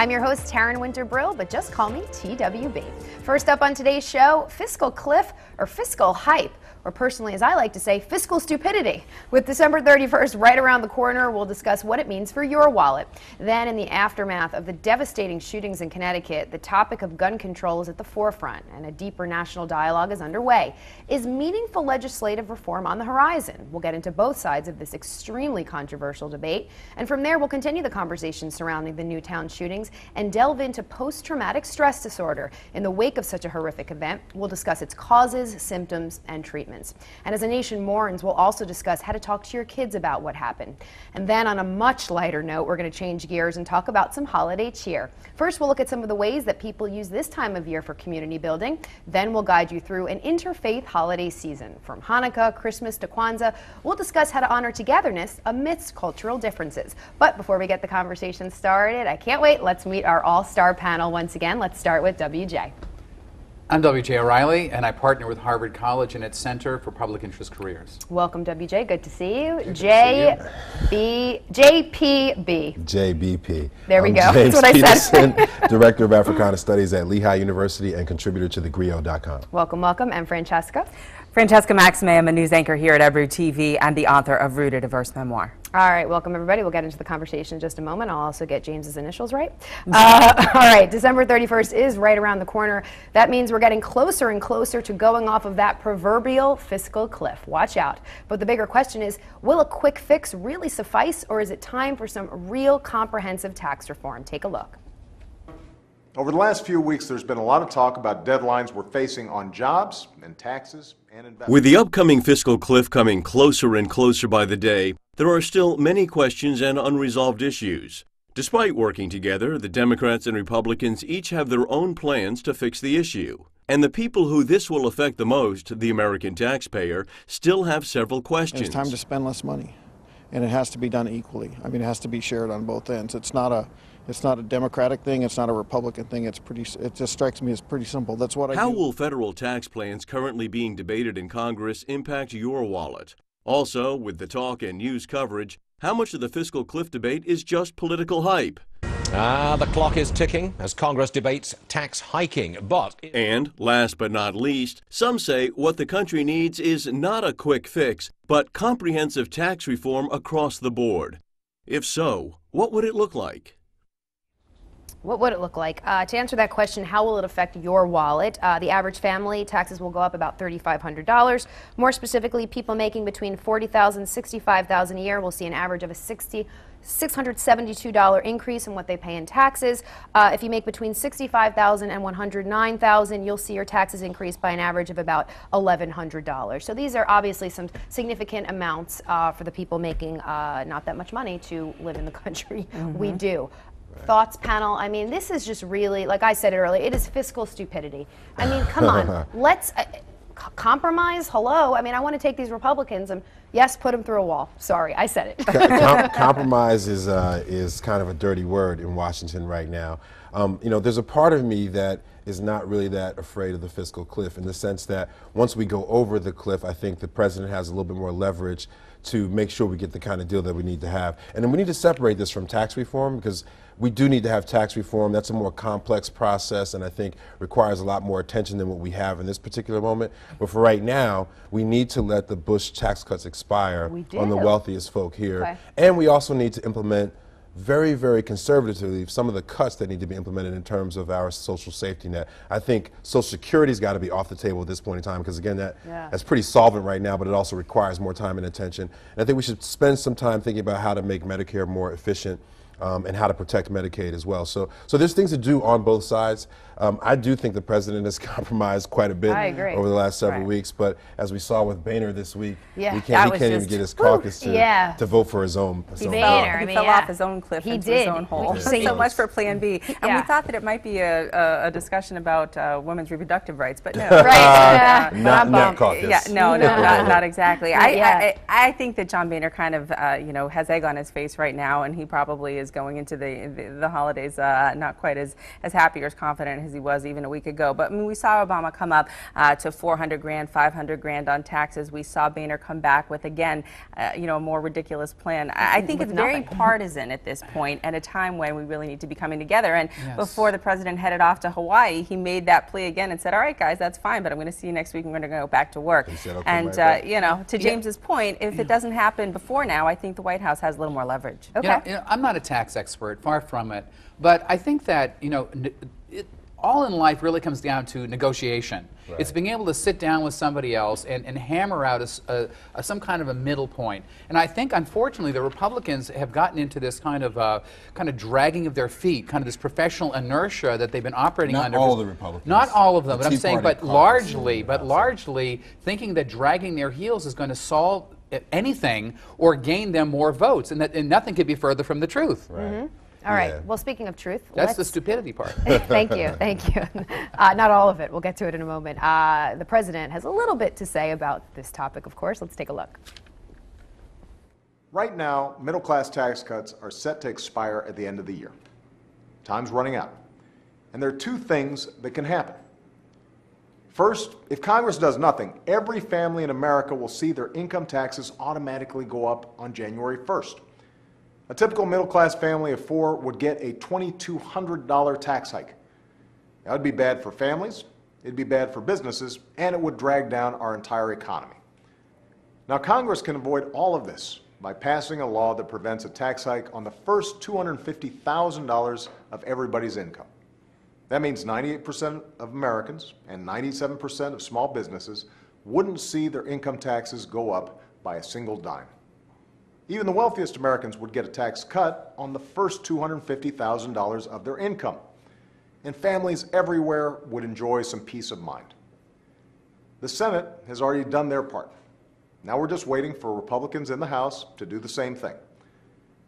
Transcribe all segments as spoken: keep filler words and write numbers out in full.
I'm your host, Taryn Winter Brill, but just call me T W B. First up on today's show, fiscal cliff or fiscal hype, or personally, as I like to say, fiscal stupidity. With December thirty-first right around the corner, we'll discuss what it means for your wallet. Then, in the aftermath of the devastating shootings in Connecticut, the topic of gun control is at the forefront, and a deeper national dialogue is underway. Is meaningful legislative reform on the horizon? We'll get into both sides of this extremely controversial debate, and from there, we'll continue the conversation surrounding the Newtown shootings and delve into post-traumatic stress disorder. In the wake of such a horrific event, we'll discuss its causes, symptoms, and treatment. And as a nation mourns, we'll also discuss how to talk to your kids about what happened. And then on a much lighter note, we're going to change gears and talk about some holiday cheer. First, we'll look at some of the ways that people use this time of year for community building. Then we'll guide you through an interfaith holiday season. From Hanukkah, Christmas to Kwanzaa, we'll discuss how to honor togetherness amidst cultural differences. But before we get the conversation started, I can't wait. Let's meet our all-star panel once again. Let's start with W J. I'm W J O'Reilly, and I partner with Harvard College and its Center for Public Interest Careers. Welcome, W J. Good to see you. Good J to see you. B J P B. J B P. There we I'm go. James That's what Peterson, I said. Director of Africana Studies at Lehigh University and contributor to the grio dot com. Welcome, welcome. And Francesca. Francesca Maxime, I'm a news anchor here at Ebru T V and the author of Rooted, a Verse Memoir. All right, welcome everybody. We'll get into the conversation in just a moment. I'll also get James's initials right. Uh, all right, December thirty-first is right around the corner. That means we're getting closer and closer to going off of that proverbial fiscal cliff. Watch out. But the bigger question is, will a quick fix really suffice, or is it time for some real comprehensive tax reform? Take a look. Over the last few weeks, there's been a lot of talk about deadlines we're facing on jobs and taxes and investments. With the upcoming fiscal cliff coming closer and closer by the day, there are still many questions and unresolved issues. Despite working together, the Democrats and Republicans each have their own plans to fix the issue. And the people who this will affect the most, the American taxpayer, still have several questions. It's time to spend less money, and it has to be done equally. I mean, it has to be shared on both ends. It's not a It's not a Democratic thing, it's not a Republican thing, it's pretty, it just strikes me as pretty simple. That's what I do. How will federal tax plans currently being debated in Congress impact your wallet? Also, with the talk and news coverage, how much of the fiscal cliff debate is just political hype? Ah, the clock is ticking as Congress debates tax hiking, but... And, last but not least, some say what the country needs is not a quick fix, but comprehensive tax reform across the board. If so, what would it look like? What would it look like? Uh, to answer that question, how will it affect your wallet? Uh, the average family taxes will go up about thirty-five hundred dollars. More specifically, people making between forty thousand dollars and sixty-five thousand dollars a year will see an average of a sixty six hundred seventy-two dollars increase in what they pay in taxes. Uh, if you make between sixty-five thousand dollars and one hundred nine thousand dollars, you'll see your taxes increase by an average of about eleven hundred dollars. So these are obviously some significant amounts uh, for the people making uh, not that much money to live in the country. Mm-hmm. We do. Thoughts, panel? I mean, this is just really, like I said earlier, it is fiscal stupidity. I mean, come on, let's uh, compromise. Hello, I mean, I want to take these Republicans and yes, put them through a wall. Sorry, I said it. Com compromise is uh, is kind of a dirty word in Washington right now. Um, you know, there's a part of me that is not really that afraid of the fiscal cliff, in the sense that once we go over the cliff, I think the president has a little bit more leverage to make sure we get the kind of deal that we need to have. And then we need to separate this from tax reform, because we do need to have tax reform. That's a more complex process, and I think requires a lot more attention than what we have in this particular moment. But for right now, we need to let the Bush tax cuts expire on the wealthiest folk here. Okay. And we also need to implement very, very conservatively some of the cuts that need to be implemented in terms of our social safety net. I think Social Security's got to be off the table at this point in time, because again, that, yeah. that's pretty solvent right now, but it also requires more time and attention. And I think we should spend some time thinking about how to make Medicare more efficient, Um, and how to protect Medicaid as well. So, so there's things to do on both sides. Um, I do think the president has compromised quite a bit over the last several right. weeks, but as we saw with Boehner this week, yeah, he can't, he can't even get his caucus to, yeah. to vote for his own. His own Boehner, he I mean, fell yeah. off his own cliff he into did. his own hole. He did. So much for Plan B. And yeah. we thought that it might be a, a, a discussion about uh, women's reproductive rights, but no. right. Yeah. Yeah. Not, not caucus. Yeah, no, no, no. Not, not exactly. Yeah. I, I, I think that John Boehner kind of, uh, you know, has egg on his face right now, and he probably is is going into the the, the holidays uh, not quite as, as happy or as confident as he was even a week ago. But I mean, we saw Obama come up uh, to four hundred grand, five hundred grand on taxes. We saw Boehner come back with, again, uh, you know, a more ridiculous plan. I, I think with it's nothing. Very partisan at this point, and a time when we really need to be coming together. And yes. before the president headed off to Hawaii, he made that plea again and said, all right, guys, that's fine, but I'm going to see you next week. I'm going to go back to work. Said, okay, and, uh, you know, to James's yeah. point, if it doesn't happen before now, I think the White House has a little more leverage. Okay. You know, you know, I'm not a tax expert, far from it, but I think that, you know, it, all in life really comes down to negotiation. Right. It's being able to sit down with somebody else and, and hammer out a, a, a, some kind of a middle point. And I think, unfortunately, the Republicans have gotten into this kind of uh, kind of dragging of their feet, kind of this professional inertia that they've been operating not under. Not all the Republicans. Not all of them, the but Tea I'm saying, but largely, but largely thinking that dragging their heels is going to solve anything or gain them more votes, and that and nothing could be further from the truth. Right. Mm-hmm. All right. Yeah. Well, speaking of truth, that's the stupidity part. Thank you. Thank you. Uh, not all of it. We'll get to it in a moment. Uh, the president has a little bit to say about this topic, of course. Let's take a look. Right now, middle-class tax cuts are set to expire at the end of the year. Time's running out. And there are two things that can happen. First, if Congress does nothing, every family in America will see their income taxes automatically go up on January first. A typical middle-class family of four would get a twenty-two hundred dollar tax hike. That would be bad for families, it'd be bad for businesses, and it would drag down our entire economy. Now, Congress can avoid all of this by passing a law that prevents a tax hike on the first two hundred fifty thousand dollars of everybody's income. That means ninety-eight percent of Americans and ninety-seven percent of small businesses wouldn't see their income taxes go up by a single dime. Even the wealthiest Americans would get a tax cut on the first two hundred fifty thousand dollars of their income, and families everywhere would enjoy some peace of mind. The Senate has already done their part. Now we're just waiting for Republicans in the House to do the same thing.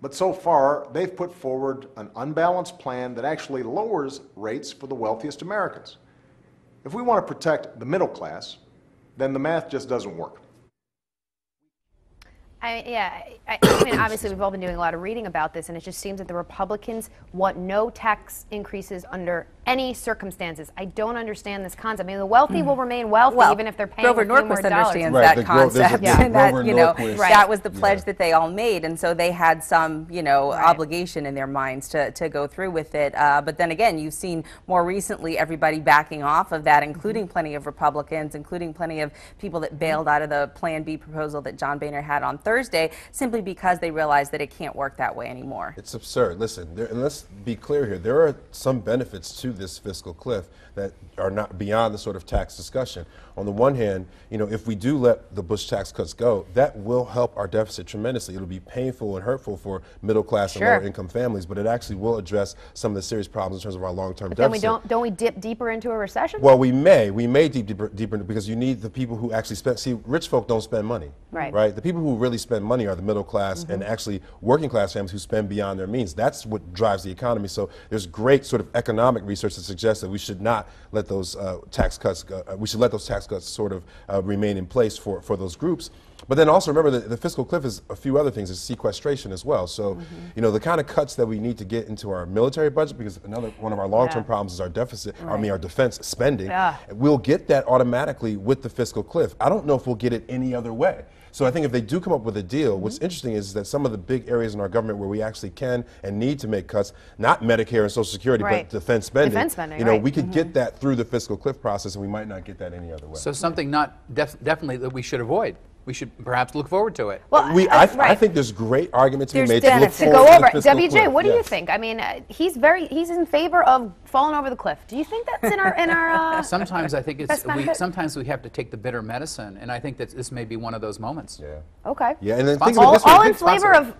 But so far, they've put forward an unbalanced plan that actually lowers rates for the wealthiest Americans. If we want to protect the middle class, then the math just doesn't work. I, yeah, I, I mean, obviously we've all been doing a lot of reading about this, and it just seems that the Republicans want no tax increases under any circumstances. I don't understand this concept. I mean, the wealthy mm-hmm. will remain wealthy well, even if they're paying Grover Norquist understands right, that concept, yeah. and that you know Norquist. that was the pledge yeah. that they all made, and so they had some you know right. obligation in their minds to to go through with it. Uh, but then again, you've seen more recently everybody backing off of that, including mm-hmm. plenty of Republicans, including plenty of people that bailed out of the Plan B proposal that John Boehner had on Thursday, simply because they realize that it can't work that way anymore. It's absurd. Listen, there, and let's be clear here. There are some benefits to this fiscal cliff that are not beyond the sort of tax discussion. On the one hand, you know, if we do let the Bush tax cuts go, that will help our deficit tremendously. It'll be painful and hurtful for middle class sure. and lower income families, but it actually will address some of the serious problems in terms of our long-term deficit. Then we don't, don't we dip deeper into a recession? Well, we may. We may dip deeper, deeper because you need the people who actually spend. See, rich folk don't spend money. Right. Right? The people who really spend money are the middle class mm-hmm. and actually working class families who spend beyond their means. That's what drives the economy. So there's great sort of economic research that suggests that we should not let those uh, tax cuts, uh, we should let those tax cuts sort of uh, remain in place for, for those groups. But then also remember that the fiscal cliff is a few other things. It's sequestration as well. So, mm-hmm. you know, the kind of cuts that we need to get into our military budget, because another one of our long-term yeah. problems is our deficit, right. I mean, our defense spending. Yeah. We'll get that automatically with the fiscal cliff. I don't know if we'll get it any other way. So I think if they do come up with a deal, mm-hmm. what's interesting is that some of the big areas in our government where we actually can and need to make cuts, not Medicare and Social Security, right. but defense spending, defense spending you know, right. we could mm-hmm. get that through the fiscal cliff process, and we might not get that any other way. So something not def definitely that we should avoid. We should perhaps look forward to it. Well, we, I, right. I think there's great arguments to be made to, look to go over. To W J, what do yes. you think? I mean, uh, he's very—he's in favor of falling over the cliff. Do you think that's in our in our? Uh, sometimes I think it's. We, sometimes we have to take the bitter medicine, and I think that this may be one of those moments. Yeah. Okay. Yeah, and then think of it this way, all in flavor of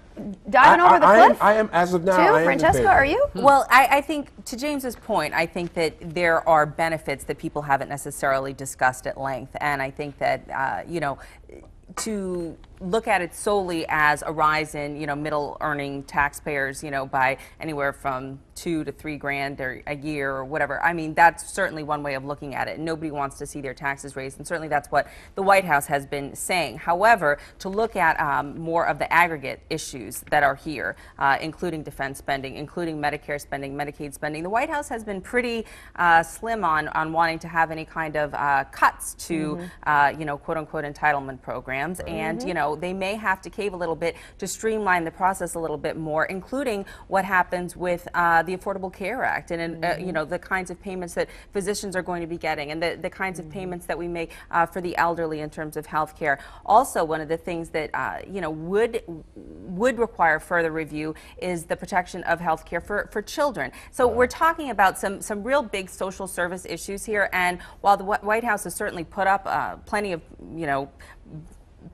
diving I, over the I, cliff. I am, I am as of now. Too? I am Francesca, are you? Hmm. Well, I, I think to James's point, I think that there are benefits that people haven't necessarily discussed at length, and I think that uh, you know. to look at it solely as a rise in, you know, middle earning taxpayers, you know, by anywhere from two to three grand or a year or whatever. I mean, that's certainly one way of looking at it. Nobody wants to see their taxes raised, and certainly that's what the White House has been saying. However, to look at um, more of the aggregate issues that are here, uh, including defense spending, including Medicare spending, Medicaid spending, the White House has been pretty uh, slim on, on wanting to have any kind of uh, cuts to, mm-hmm. uh, you know, quote-unquote entitlement programs, mm-hmm. and, you know, they may have to cave a little bit to streamline the process a little bit more, including what happens with uh, the Affordable Care Act and, uh, you know, the kinds of payments that physicians are going to be getting and the, the kinds of payments that we make uh, for the elderly in terms of health care. Also, one of the things that, uh, you know, would would require further review is the protection of health care for, for children. So we're talking about some, some real big social service issues here, and while the White House has certainly put up uh, plenty of, you know,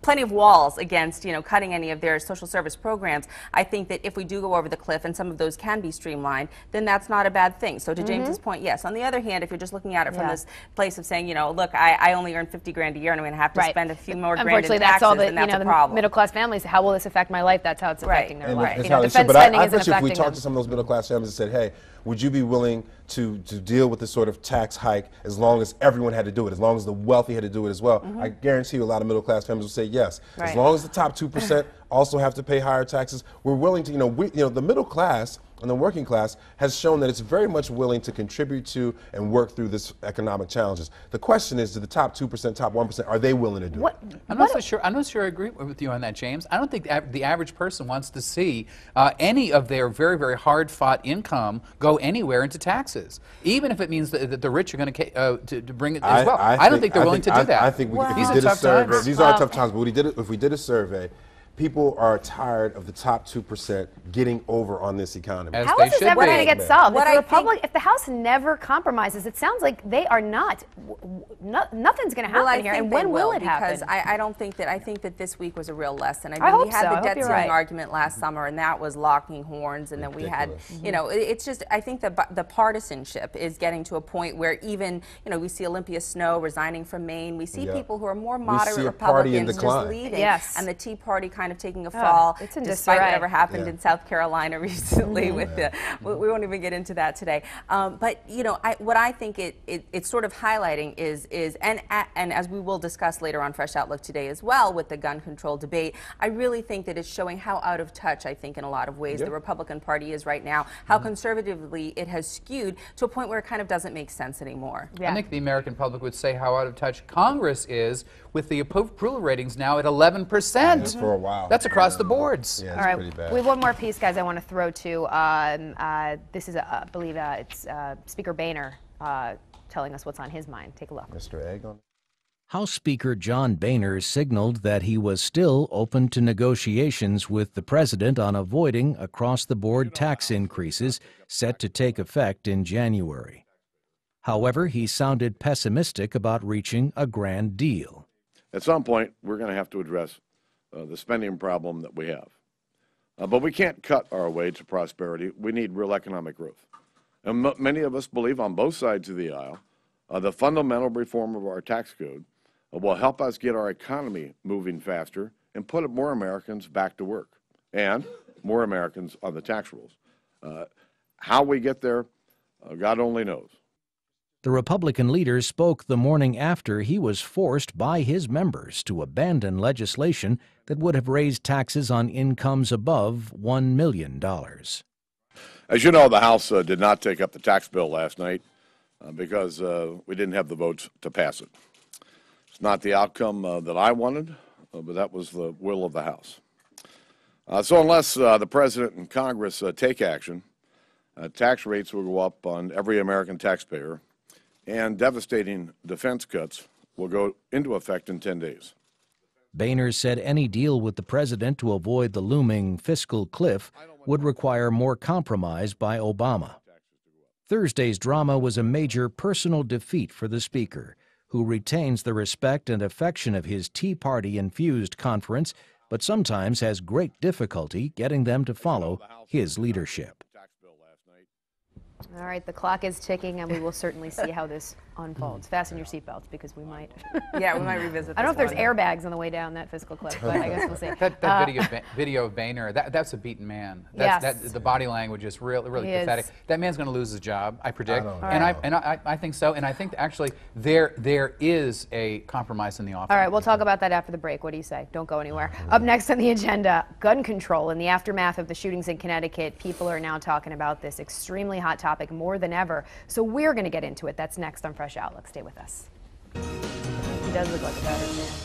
plenty of walls against, you know, cutting any of their social service programs, I think that if we do go over the cliff and some of those can be streamlined, then that's not a bad thing. So to mm-hmm. James's point, yes. On the other hand, if you're just looking at it from yeah. this place of saying, you know, look, I, I only earn fifty grand a year and I'm going to have to right. spend a few more grand in taxes, that's all the, and that's you know, a problem. Middle class families, how will this affect my life? That's how it's affecting right. their life. Right. You know, defense but spending I, I isn't affecting if we talked them. to some of those middle class families and said, hey, would you be willing to, to deal with this sort of tax hike as long as everyone had to do it, as long as the wealthy had to do it as well? Mm-hmm. I guarantee you a lot of middle class families will say yes. Right. As long as the top two percent also have to pay higher taxes, we're willing to, you know, we, you know, the middle class and the working class has shown that it's very much willing to contribute to and work through this economic challenges. The question is, do the top two percent, top one percent, are they willing to do what, it? I'm not so sure, I'm not sure I agree with you on that, James. I don't think the average person wants to see uh, any of their very, very hard-fought income go anywhere into taxes, even if it means that, that the rich are going uh, to to bring it as well. I, I, I think, don't think they're I willing think, to do I, that. I think we, wow. if these we did a survey, times. These wow. are tough times, but we did it, if we did a survey, people are tired of the top two percent getting over on this economy. As How is this ever going to get solved? If the, Republic, if the House never compromises, it sounds like they are not, no, nothing's going to happen well, here. And when will, will it happen? Because I, I don't think that, I think that this week was a real lesson. I mean, I we had so. the debt ceiling right. argument last mm-hmm. summer, and that was locking horns. And then we had, mm-hmm. you know, it, it's just, I think the, the partisanship is getting to a point where even, you know, we see Olympia Snow resigning from Maine. We see yeah. people who are more moderate Republicans just leaving. Yes. And the Tea Party kind of taking a fall, oh, despite disarray. whatever happened yeah. in South Carolina recently. with yeah. the, we, we won't even get into that today. Um, but you know, I, what I think it, it it's sort of highlighting is is and and as we will discuss later on Fresh Outlook today as well with the gun control debate, I really think that it's showing how out of touch I think in a lot of ways yep. the Republican Party is right now, how mm-hmm. conservatively it has skewed to a point where it kind of doesn't make sense anymore. Yeah. I think the American public would say how out of touch Congress is with the approval ratings now at eleven percent. Mm-hmm. For a while. Wow. That's across the boards. Yeah, that's All right. pretty bad. We have one more piece, guys, I want to throw to. Um, uh, this is, a, I believe, uh, it's uh, Speaker Boehner uh, telling us what's on his mind. Take a look. Mister Egg on. House Speaker John Boehner signaled that he was still open to negotiations with the president on avoiding across-the-board tax increases set to take effect in January. However, he sounded pessimistic about reaching a grand deal. At some point, we're going to have to address Uh, the spending problem that we have. Uh, but we can't cut our way to prosperity. We need real economic growth. And m many of us believe on both sides of the aisle, uh, the fundamental reform of our tax code uh, will help us get our economy moving faster and put more Americans back to work and more Americans on the tax rules. Uh, how we get there, uh, God only knows. The Republican leader spoke the morning after he was forced by his members to abandon legislation that would have raised taxes on incomes above one million dollars. As you know, the House uh, did not take up the tax bill last night uh, because uh, we didn't have the votes to pass it. It's not the outcome uh, that I wanted, uh, but that was the will of the House. Uh, so unless uh, the President and Congress uh, take action, uh, tax rates will go up on every American taxpayer, and devastating defense cuts will go into effect in ten days. Boehner said any deal with the president to avoid the looming fiscal cliff would require more compromise by Obama. Thursday's drama was a major personal defeat for the speaker, who retains the respect and affection of his Tea Party-infused conference, but sometimes has great difficulty getting them to follow his leadership. All right, the clock is ticking, and we will certainly see how this unfolds. Fasten your seatbelts, because we might. Yeah, we might revisit. I don't know if there's airbags on the way down that fiscal cliff, but I guess we'll see. That, that uh, video, video of Boehner, that, that's a beaten man. That's, yes. That, the body language is really, really he pathetic. Is. That man's going to lose his job, I predict. I don't and know. I and I, I think so. And I think actually there there is a compromise in the office. All right, we'll talk about that after the break. What do you say? Don't go anywhere. Up next on the agenda, gun control in the aftermath of the shootings in Connecticut. People are now talking about this extremely hot topic more than ever, so we're going to get into it. That's next on Fresh Outlook. Stay with us. He does look like a better man.